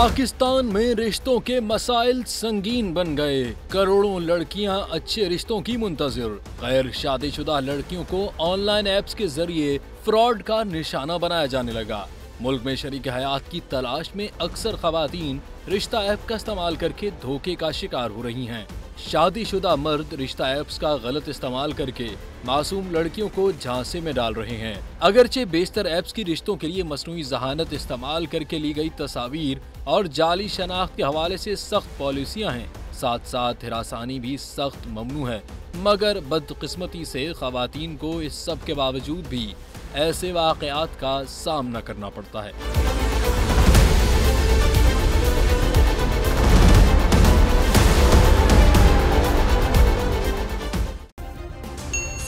पाकिस्तान में रिश्तों के मसाइल संगीन बन गए। करोड़ों लड़कियां अच्छे रिश्तों की मुंतजर। गैर शादीशुदा लड़कियों को ऑनलाइन ऐप्स के जरिए फ्रॉड का निशाना बनाया जाने लगा। मुल्क में शरीक हयात की तलाश में अक्सर खवातीन रिश्ता ऐप का इस्तेमाल करके धोखे का शिकार हो रही हैं। शादीशुदा मर्द रिश्ता ऐप्स का गलत इस्तेमाल करके मासूम लड़कियों को झांसे में डाल रहे हैं। अगरचे बेशतर ऐप्स की रिश्तों के लिए मस्नूई जहानत इस्तेमाल करके ली गई तस्वीर और जाली शनाख्त के हवाले से सख्त पॉलिसियां हैं, साथ साथ हिरासानी भी सख्त ममनू है, मगर बदकिस्मती से खवातीन को इस सब के बावजूद भी ऐसे वाक़यात का सामना करना पड़ता है।